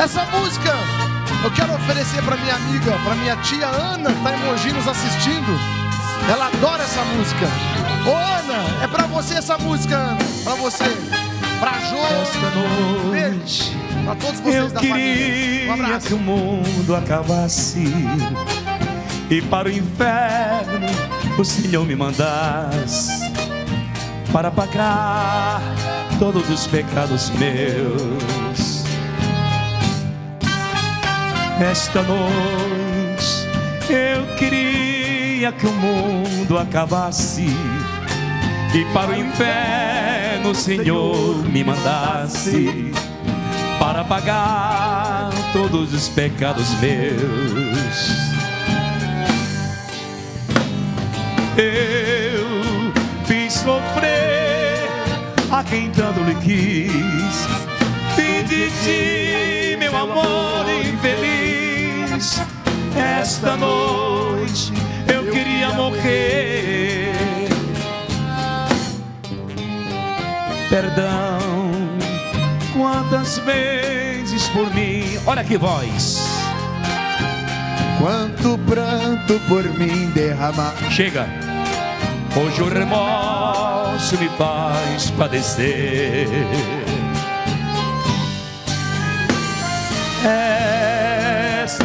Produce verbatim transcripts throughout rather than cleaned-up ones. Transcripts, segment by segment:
Essa música eu quero oferecer para minha amiga, para minha tia Ana, que está em Mogi nos assistindo. Ela adora essa música. Ô Ana, é para você essa música, Ana. Para você, para Jô, noite, para todos vocês eu da família. Um abraço. Que o mundo acabasse e para o inferno o Senhor me mandasse, para pagar todos os pecados meus. Esta noite eu queria que o mundo acabasse e para o inferno o Senhor me mandasse, para pagar todos os pecados meus. Eu fiz sofrer a quem tanto lhe quis, fiz de ti meu amor infeliz. Esta noite eu queria morrer. Perdão, quantas vezes por mim, olha que voz, quanto pranto por mim derramar. Chega. Hoje o remorso me faz padecer. Esta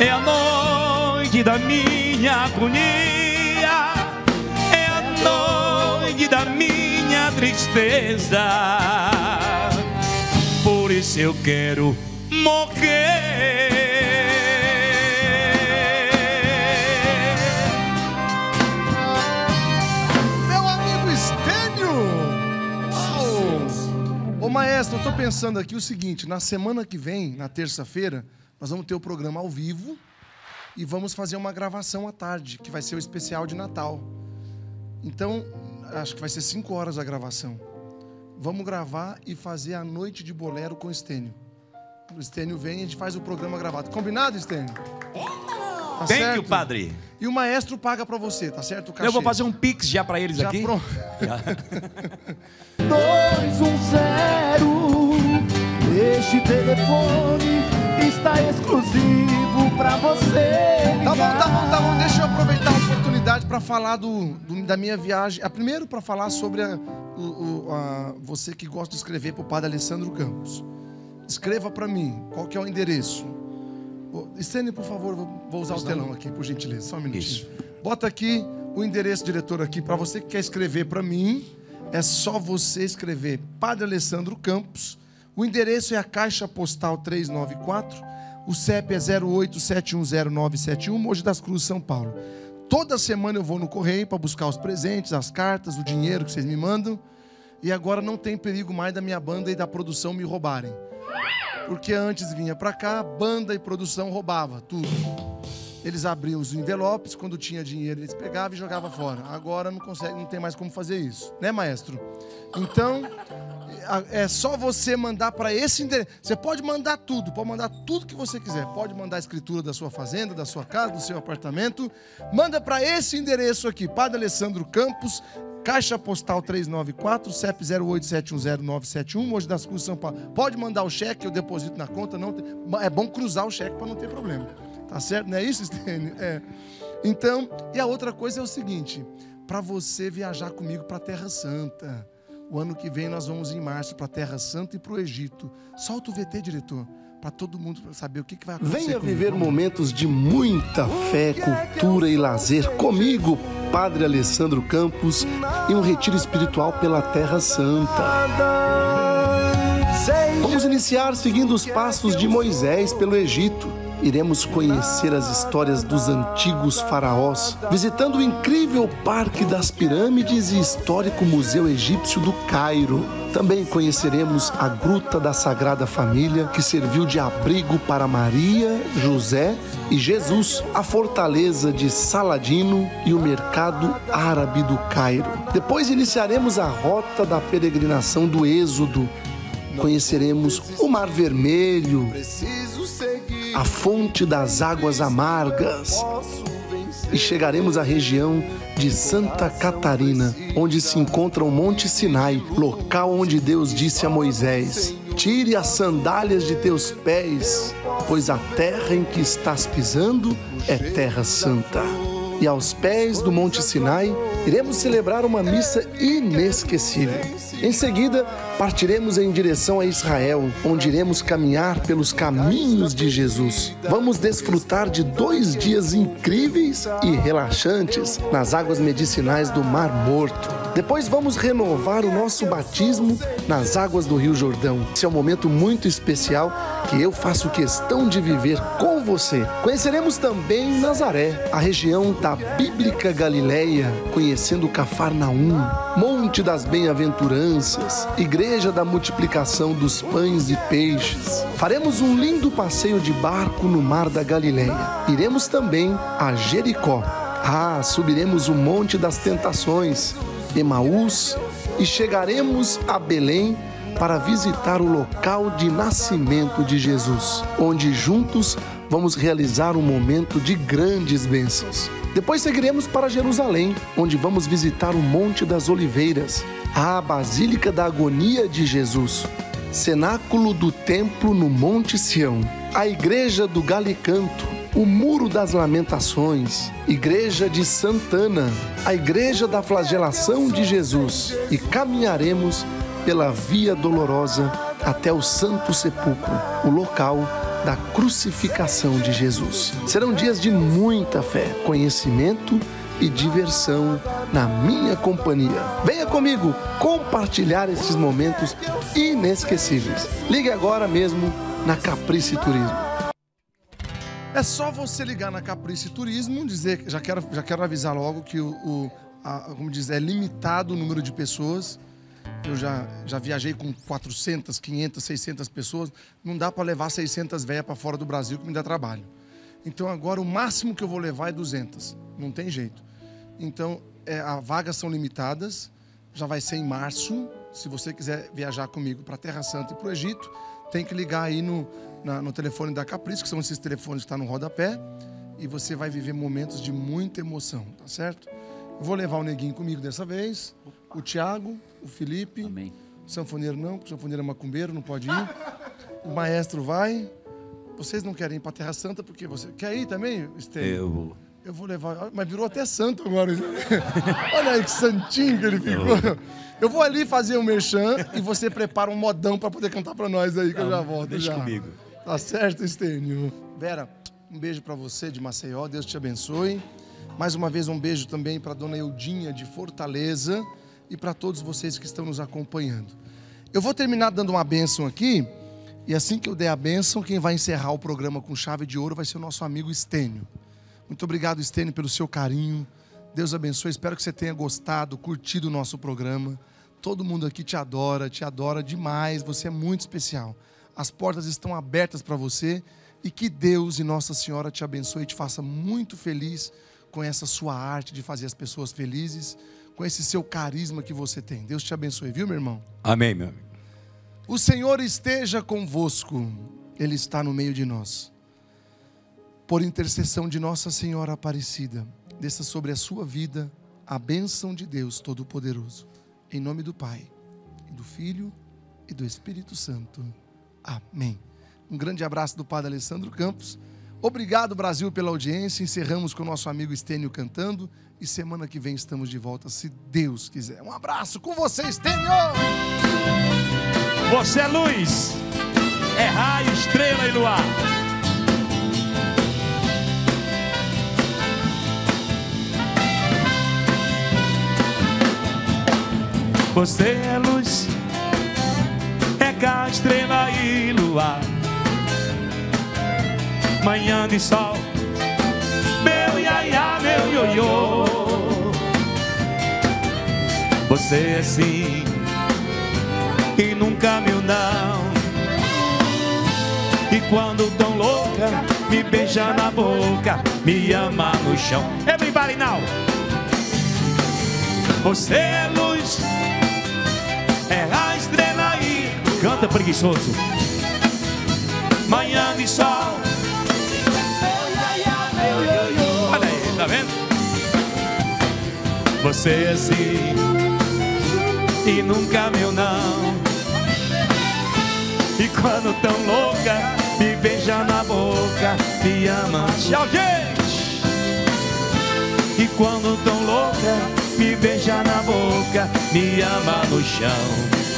é a noite da minha agonia, é a noite da minha tristeza. Por isso eu quero morrer. Maestro, eu estou pensando aqui o seguinte, na semana que vem, na terça-feira, nós vamos ter o programa ao vivo e vamos fazer uma gravação à tarde, que vai ser o especial de Natal. Então, acho que vai ser cinco horas a gravação. Vamos gravar e fazer a noite de bolero com o Estênio. O Estênio vem e a gente faz o programa gravado. Combinado, Estênio? Tá certo? Thank you, padre. E o maestro paga pra você, tá certo? O cachê. Eu vou fazer um pix já pra eles já aqui. Pro... Já dois um zero. Este telefone está exclusivo pra você ligar. Tá bom, tá bom, tá bom. Deixa eu aproveitar a oportunidade pra falar do, do, da minha viagem. A primeiro pra falar sobre a, o, a, você que gosta de escrever pro padre Alessandro Campos. Escreva pra mim qual que é o endereço. Estênio, por favor, vou usar o telão aqui, por gentileza, só um minutinho. Isso. Bota aqui o endereço, diretor, aqui, para você que quer escrever para mim, é só você escrever Padre Alessandro Campos, o endereço é a Caixa Postal três nove quatro, o C E P é zero oito sete um zero nove sete um, Mogi das Cruzes, São Paulo. Toda semana eu vou no correio para buscar os presentes, as cartas, o dinheiro que vocês me mandam, e agora não tem perigo mais da minha banda e da produção me roubarem. Porque antes vinha pra cá, banda e produção roubava tudo. Eles abriam os envelopes, quando tinha dinheiro eles pegavam e jogavam fora. Agora não consegue, não tem mais como fazer isso, né, maestro? Então, é só você mandar pra esse endereço. Você pode mandar tudo, pode mandar tudo que você quiser. Pode mandar a escritura da sua fazenda, da sua casa, do seu apartamento. Manda pra esse endereço aqui, Padre Alessandro Campos, Caixa Postal três nove quatro, C E P zero oito sete um zero nove sete um, Mogi das Cruzes, São Paulo. Pode mandar o cheque, eu deposito na conta. Não tem... É bom cruzar o cheque para não ter problema. Tá certo? Não é isso, Estênio? É. Então, e a outra coisa é o seguinte, para você viajar comigo para a Terra Santa. O ano que vem nós vamos em março para a Terra Santa e para o Egito. Solta o V T, diretor, para todo mundo saber o que, que vai acontecer. Venha viver comigo momentos de muita fé, cultura e lazer comigo, Padre Alessandro Campos, em um retiro espiritual pela Terra Santa. Vamos iniciar seguindo os passos de Moisés pelo Egito. Iremos conhecer as histórias dos antigos faraós, visitando o incrível Parque das Pirâmides e histórico Museu Egípcio do Cairo. Também conheceremos a Gruta da Sagrada Família, que serviu de abrigo para Maria, José e Jesus, a Fortaleza de Saladino e o Mercado Árabe do Cairo. Depois iniciaremos a Rota da Peregrinação do Êxodo. Conheceremos o Mar Vermelho, a fonte das águas amargas, e chegaremos à região de Santa Catarina, onde se encontra o Monte Sinai, local onde Deus disse a Moisés: tire as sandálias de teus pés, pois a terra em que estás pisando é terra santa. E aos pés do Monte Sinai, iremos celebrar uma missa inesquecível. Em seguida, partiremos em direção a Israel, onde iremos caminhar pelos caminhos de Jesus. Vamos desfrutar de dois dias incríveis e relaxantes nas águas medicinais do Mar Morto. Depois vamos renovar o nosso batismo nas águas do Rio Jordão. Esse é um momento muito especial que eu faço questão de viver com você. Conheceremos também Nazaré, a região da bíblica Galileia, conhecendo Cafarnaum, Monte das Bem-Aventuranças, Igreja da Multiplicação dos Pães e Peixes. Faremos um lindo passeio de barco no Mar da Galileia. Iremos também a Jericó. Ah, subiremos o Monte das Tentações, Emaús, e chegaremos a Belém para visitar o local de nascimento de Jesus, onde juntos vamos realizar um momento de grandes bênçãos. Depois seguiremos para Jerusalém, onde vamos visitar o Monte das Oliveiras, a Basílica da Agonia de Jesus, Cenáculo do Templo no Monte Sião, a Igreja do Galicanto, o Muro das Lamentações, Igreja de Santana, a Igreja da Flagelação de Jesus, e caminharemos pela Via Dolorosa até o Santo Sepulcro, o local da crucificação de Jesus. Serão dias de muita fé, conhecimento e diversão na minha companhia. Venha comigo compartilhar esses momentos inesquecíveis. Ligue agora mesmo na Caprice Turismo. É só você ligar na Caprice Turismo, dizer, já quero, já quero avisar logo que o, o a, como diz, é limitado o número de pessoas. Eu já, já viajei com quatrocentas, quinhentas, seiscentas pessoas. Não dá para levar seiscentas velhas para fora do Brasil, que me dá trabalho. Então, agora, o máximo que eu vou levar é duzentas. Não tem jeito. Então, é, as vagas são limitadas. Já vai ser em março. Se você quiser viajar comigo para a Terra Santa e para o Egito, tem que ligar aí no, na, no telefone da Caprice, que são esses telefones que estão no rodapé. E você vai viver momentos de muita emoção, tá certo? Eu vou levar o Neguinho comigo dessa vez. O Thiago, o Felipe. Amém. O sanfoneiro não, porque o sanfoneiro é macumbeiro, não pode ir. O maestro vai. Vocês não querem ir para Terra Santa, porque você... Quer ir também, Estênio? Eu... Eu vou levar... Mas virou até santo agora. Olha aí que santinho que ele ficou. Eu, eu vou ali fazer um merchan e você prepara um modão para poder cantar para nós aí, que não, eu já volto. Deixa já comigo. Tá certo, Estênio? Vera, um beijo para você de Maceió. Deus te abençoe. Mais uma vez, um beijo também para dona Eudinha de Fortaleza. E para todos vocês que estão nos acompanhando. Eu vou terminar dando uma bênção aqui. E assim que eu der a bênção, quem vai encerrar o programa com chave de ouro vai ser o nosso amigo Estênio. Muito obrigado, Estênio, pelo seu carinho. Deus abençoe. Espero que você tenha gostado, curtido o nosso programa. Todo mundo aqui te adora, te adora demais. Você é muito especial. As portas estão abertas para você. E que Deus e Nossa Senhora te abençoe e te faça muito feliz com essa sua arte de fazer as pessoas felizes, com esse seu carisma que você tem. Deus te abençoe, viu, meu irmão? Amém, meu amigo. O Senhor esteja convosco. Ele está no meio de nós. Por intercessão de Nossa Senhora Aparecida, desça sobre a sua vida a bênção de Deus Todo-Poderoso. Em nome do Pai, e do Filho e do Espírito Santo. Amém. Um grande abraço do Padre Alessandro Campos. Obrigado, Brasil, pela audiência. Encerramos com o nosso amigo Estênio cantando. E semana que vem estamos de volta, se Deus quiser. Um abraço com você, Estênio! Você é luz, é raio, estrela e luar. Você é luz, é cá, estrela e luar. Manhã de sol, meu iaiá, meu ioiô. Você é sim e nunca meu não. E quando tão louca, me beija na boca, me ama no chão. Everybody now! Você é luz, é a estrela e... Canta preguiçoso. Manhã de sol. Tá vendo? Você é sim e nunca meu não. E quando tão louca, me beija na boca, me ama. Tchau, gente! E quando tão louca, me beija na boca, me ama no chão.